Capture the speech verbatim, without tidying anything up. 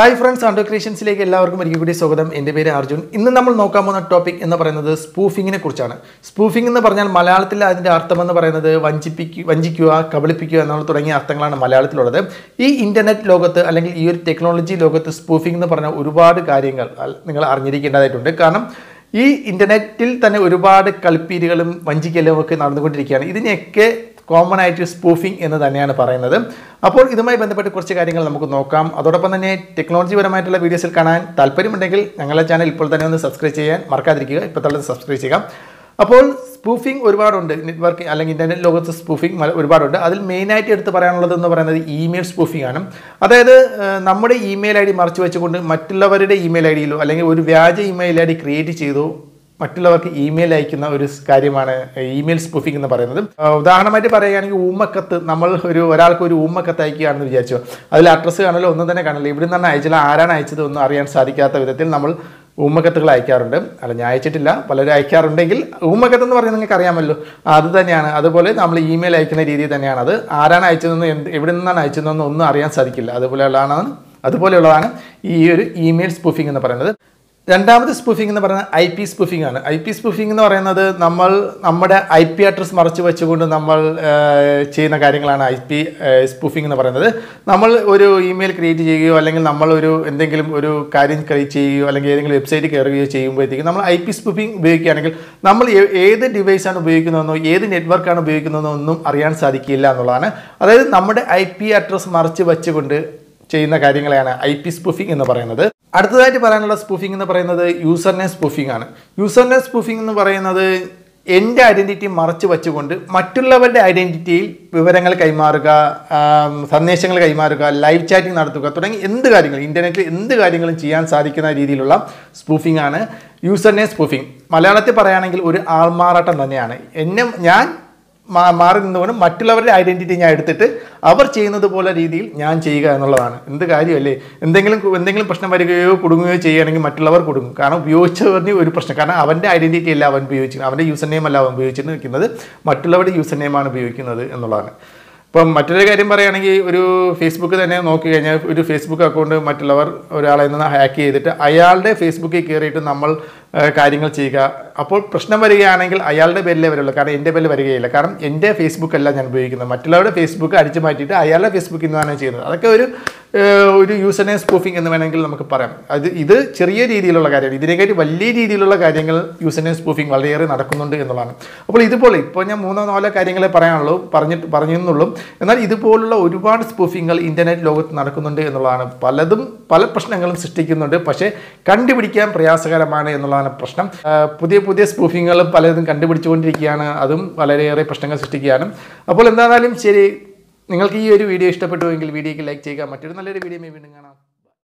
Hi friends, Under Creations like Ellarkum Irikudi Sogadam in the Bede Arjun. In the Namal Nokamana topic in the Paranada, spoofing in a Kurchana. Spoofing in the Paranal Malalatilla and the Arthamana Paranada, Vanchipiki, Vanjikua, Kabalipiki, and Alturanga Artangana Malalatilla. E internet logotha, along your technology logotha, spoofing in the Parana Urubad, Karingal, Arnikanam. E internet till Tana Urubad, Kalpirigalum, Vanjikalakan, and the Gudrikan. Idineke. Common item spoofing in the Daniana Paranadam. Upon either my Benthapet Kurchikaring Lamukunokam, Adorapane, technology where my television canan, Talperimental, Angala channel, Pultan, subscribe, Markadrika, Patalan subscribe. Upon spoofing Urbaron, network, along internet logos spoofing, Urbaron, other main item at the Paranadam, email spoofing anum. Other numbered email I D Marchuachukundu, Matilla email I D, along with Viaja email I D created Chido. മറ്റുള്ളവർക്ക് email അയക്കുന്ന ഒരു കാര്യമാണ് email spoofing എന്ന് പറയുന്നത് ഉദാഹരണമായിട്ട് പറയുകയാണെങ്കിൽ ഉമ്മക്കത്ത് നമ്മൾ ഒരു ഒരാൾക്ക് ഒരു ഉമ്മക്കത്ത് അയക്കുകയാണെന്ന് വിചാരിച്ചോ അതിൽ അഡ്രസ്സ് കാണില്ല ഒന്നും തന്നെ കാണില്ല ഇവിടെ നിന്ന് അയച്ചാൽ ആരാണ് അയച്ചത് എന്ന് അറിയാൻ സാധിക്കാത്ത വിധത്തിൽ നമ്മൾ ഉമ്മക്കത്തുകൾ അയക്കാറുണ്ട് അല്ല ഞാൻ അയച്ചിട്ടില്ല പലരും അയക്കാറുണ്ടെങ്കിൽ ഉമ്മക്കത്ത് എന്ന് പറഞ്ഞാൽ നിങ്ങൾക്ക് അറിയാമല്ലോ അത് തന്നെയാണ് അതുപോലെ നമ്മൾ ഇമെയിൽ അയക്കുന്ന രീതി തന്നെയാണ് അത് ആരാണ് അയച്ചതെന്ന് എവിടെ നിന്നാണ് അയച്ചതെന്ന് ഒന്നും അറിയാൻ സാധിക്കില്ല അതുപോലെയാണ് അതുപോലെയുള്ളതാണ് ഈ ഒരു ഇമെയിൽ സ്പൂഫിംഗ് എന്ന് പറയുന്നത് രണ്ടാമത്തെ സ്പൂഫിംഗ് എന്ന് പറയുന്നത് ഐപി സ്പൂഫിംഗ് ആണ് ഐപി സ്പൂഫിംഗ് എന്ന് പറയുന്നത് നമ്മൾ നമ്മുടെ ഐപി അഡ്രസ് മറച്ചു വെച്ചുകൊണ്ട് നമ്മൾ ചെയ്യുന്ന കാര്യങ്ങളാണ് ഐപി സ്പൂഫിംഗ് എന്ന് പറയുന്നത് നമ്മൾ ഒരു ഇമെയിൽ ക്രിയേറ്റ് ചെയ്യുകയോ അല്ലെങ്കിൽ നമ്മൾ ഒരു എന്തെങ്കിലും ഒരു കാര്യം ക്രിയേറ്റ് ചെയ്യുകയോ അല്ലെങ്കിൽ ഏതെങ്കിലും വെബ്സൈറ്റ് കയറുകയോ ചെയ്യുമ്പോഴേക്കും നമ്മൾ ഐപി സ്പൂഫിംഗ് ഉപയോഗിക്കുകയാണെങ്കിൽ നമ്മൾ ഏത് ഡിവൈസ് ആണ് ഉപയോഗിക്കുന്നതെന്നോ ഏത് നെറ്റ്വർക്ക് ആണ് ഉപയോഗിക്കുന്നതെന്നോ ഒന്നും അറിയാൻ സാധിക്കില്ല എന്നുള്ളതാണ് അതായത് നമ്മുടെ ഐപി അഡ്രസ് മറച്ചു വെച്ചുകൊണ്ട് ചെയ്യുന്ന കാര്യങ്ങളാണ് ഐപി സ്പൂഫിംഗ് എന്ന് പറയുന്നത് അടുത്തതായിട്ട് പറയാനുള്ള സ്പൂഫിംഗ് എന്ന് പറയുന്നത് യൂസർ നെയിം സ്പൂഫിംഗ് ആണ് യൂസർ നെയിം സ്പൂഫിംഗ് എന്ന് പറയുന്നത് എൻറെ ഐഡന്റിറ്റി മറച്ചു വെച്ചുകൊണ്ട് മറ്റുള്ളവരുടെ ഐഡന്റിറ്റിയിൽ വിവരങ്ങൾ കൈമാറുക സന്ദേശങ്ങൾ കൈമാറുക ലൈവ് ചാറ്റിംഗ് നടത്തുക തുടങ്ങി എന്ത് കാര്യങ്ങൾ ഇന്റർനെറ്റിൽ എന്ത് കാര്യങ്ങളും ചെയ്യാൻ സാധിക്കുന്ന രീതിയിലുള്ള സ്പൂഫിംഗ് ആണ് യൂസർ നെയിം സ്പൂഫിംഗ് മലയാളത്തിൽ പറയാണെങ്കിൽ ഒരു ആൾമാറാട്ടം തന്നെയാണ് എന്നെ ഞാൻ മാറി നിന്നുകൊണ്ട് മറ്റുള്ളവരുടെ ഐഡന്റിറ്റി ഞാൻ എടുത്തിട്ട് അവർ ചെയ്യുന്നത് പോലെ രീതിയിൽ ഞാൻ ചെയ്യുക എന്നുള്ളതാണ് എന്ത് കാര്യമല്ലേ എന്തെങ്കിലും എന്തെങ്കിലും പ്രശ്നം വരികയോ കുടുങ്ങുകയോ ചെയ്യുകയാണെങ്കിൽ മറ്റുള്ളവർ കുടുങ്ങും കാരണം ഉപയോഗിച്ചവരുടെ ഒരു പ്രശ്നം കാരണം അവന്റെ ഐഡന്റിറ്റി അല്ല അവൻ ഉപയോഗിച്ചിരിക്കുന്നത് അവന്റെ യൂസർ നെയിം അല്ല അവൻ ഉപയോഗിച്ചിരിക്കുന്നത് മറ്റുള്ളവരുടെ യൂസർ നെയിം ആണ് ഉപയോഗിക്കുന്നത് എന്നുള്ളതാണ് അപ്പം മറ്റൊരു കാര്യം പറയുകയാണെങ്കിൽ ഒരു ഫേസ്ബുക്ക് തന്നെ നോക്കി കഴിഞ്ഞാൽ ഒരു ഫേസ്ബുക്ക് അക്കൗണ്ട് മറ്റുള്ളവർ ഒരാളെ നിന്ന് ഹാക്ക് ചെയ്തിട്ട് അയാളുടെ ഫേസ്ബുക്കിൽ കയറിയിട്ട് നമ്മൾ കാര്യങ്ങൾ ചെയ്യുക അപ്പോൾ പ്രശ്നം വരികയാണെങ്കിൽ അയാളുടെ പേരിലേ വരുള്ളൂ കാരണം എൻ്റെ പേരിൽ വരികയില്ല കാരണം എൻ്റെ ഫേസ്ബുക്ക് അല്ല ഞാൻ ഉപയോഗിക്കുന്നത് മറ്റുള്ളവരുടെ ഫേസ്ബുക്ക് അടിച്ചു മാറ്റിയിട്ട് അയാളുടെ ഫേസ്ബുക്കിൽ നിന്നാണ് ചെയ്യുന്നത് അതൊക്കെ ഒരു ഒരു യൂസർ നെയിം സ്പൂഫിംഗ് എന്ന് വേണമെങ്കിൽ നമുക്ക് പറയാം അത് ഇത് ചെറിയ രീതിയിലുള്ള കാര്യമാണ് ഇതിനേക്കാൾ വലിയ രീതിയിലുള്ള കാര്യങ്ങൾ യൂസർ നെയിം സ്പൂഫിംഗ് വളരെയേറെ നടക്കുന്നുണ്ട് എന്നുള്ളതാണ് അപ്പോൾ ഇതുപോലെ ഇപ്പോൾ ഞാൻ മൂന്നോ നാലോ കാര്യങ്ങളെ പറയാനുള്ളൂ പറഞ്ഞിട്ട് പറഞ്ഞെന്നുള്ളൂ എന്നാൽ ഇതുപോലുള്ള ഒരുപാട് സ്പൂഫിംഗുകൾ ഇന്റർനെറ്റ് ലോകത്ത് നടക്കുന്നുണ്ട് എന്നുള്ളതാണ് പലതും പല പ്രശ്നങ്ങളും സൃഷ്ടിക്കുന്നുണ്ട് പക്ഷേ കണ്ടുപിടിക്കാൻ പ്രയാസകരമാണ് എന്നുള്ള പ്രശ്നം പുതിയ പുതിയ സ്പൂഫിംഗുകൾ പലതും കണ്ടുപിടിച്ചുകൊണ്ടിരിക്കുകയാണ് അതും വളരെയേറെ പ്രശ്നങ്ങൾ സൃഷ്ടിക്കുകയാണ് അപ്പോൾ എന്തായാലും ശരി നിങ്ങൾക്ക് ഈ ഒരു വീഡിയോ ഇഷ്ടപ്പെട്ടുവെങ്കിൽ വീഡിയോയ്ക്ക് ലൈക്ക് ചെയ്യുക മറ്റൊരു നല്ലൊരു വീഡിയോ വീണ്ടും കാണാം